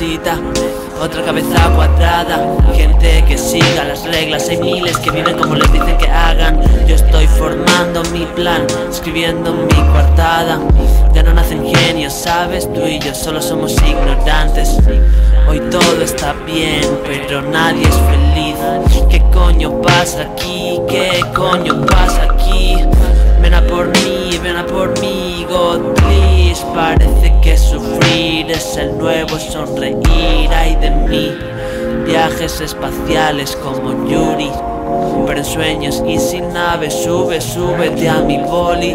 necesita otra cabeza cuadrada, gente que siga las reglas. Hay miles que viven como les dicen que hagan. Yo estoy formando mi plan, escribiendo mi coartada. Ya no nacen genios, sabes, tú y yo solo somos ignorantes. Hoy todo está bien, pero nadie es feliz. ¿Qué coño pasa aquí? ¿Qué coño pasa aquí? Ven a por mí, ven a por mí, God please. Parece que sufrir es el nuevo sonreír. Ay de mí, viajes espaciales como Yuri, pero en sueños y sin nave. Sube, súbete a mi boli.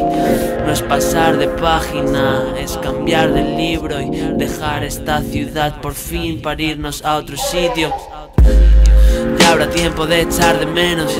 No es pasar de página, es cambiar de libro y dejar esta ciudad por fin para irnos a otro sitio. Ya habrá tiempo de echar de menos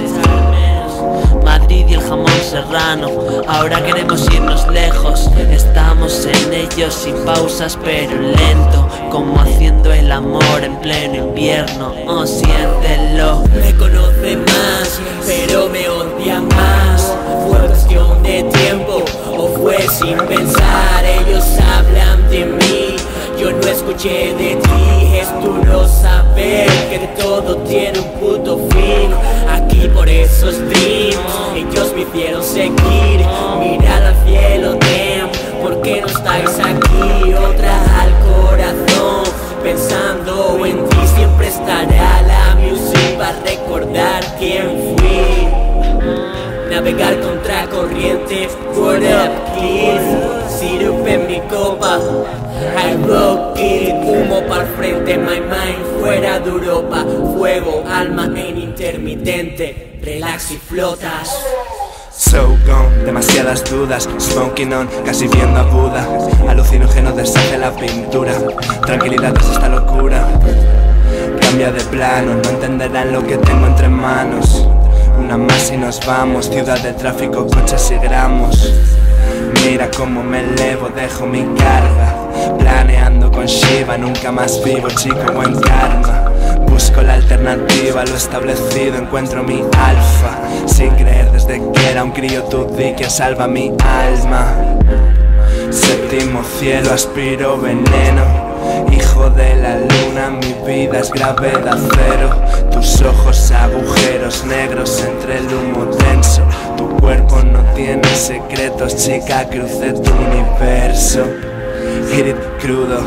Madrid y el jamón serrano. Ahora queremos irnos lejos, estamos en ello sin pausas pero lento, como haciendo el amor en pleno invierno. Oh, siéntelo. Me conoce más, pero me odia más. ¿Fue cuestión de tiempo o fue sin pensar? Ellos hablan de mí, yo no escuché de ti. Es duro saber que todo tiene un puto fin. Aquí por esos dreams ellos me hicieron seguir. Mirar al cielo, damn, ¿por qué no estáis aquí? Otra al corazón, pensando en ti. Siempre estará la music para recordar quién fui. Navegar contra corriente, what up kids. Sirup en mi copa, I rock it. Humo para el frente, my mind fuera de Europa. Fuego, alma en intermitente, relax y flotas. So gone, demasiadas dudas, smoking on, casi viendo a Buda. Alucinógeno deshace la pintura, tranquilidad es esta locura. Cambia de plano, no entenderán lo que tengo entre manos. Una más y nos vamos, ciudad de tráfico, coches y gramos. Mira cómo me elevo, dejo mi carga, planeando con Shiva, nunca más vivo, chico, buen karma. Busco la alternativa, lo establecido, encuentro mi alfa. Sin creer desde que era un crío, tú di que salva mi alma. Séptimo cielo, aspiro veneno, hijo de la luna, mi vida es gravedad cero. Tus ojos agujeros negros entre el humo denso. Tu cuerpo no tiene secretos, chica, crucé tu universo. Hit it crudo,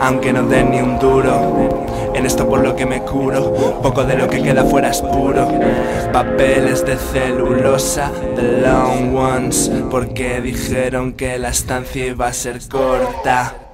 aunque no dé ni un duro. En esto por lo que me curo, poco de lo que queda fuera es puro. Papeles de celulosa, the long ones, porque dijeron que la estancia iba a ser corta.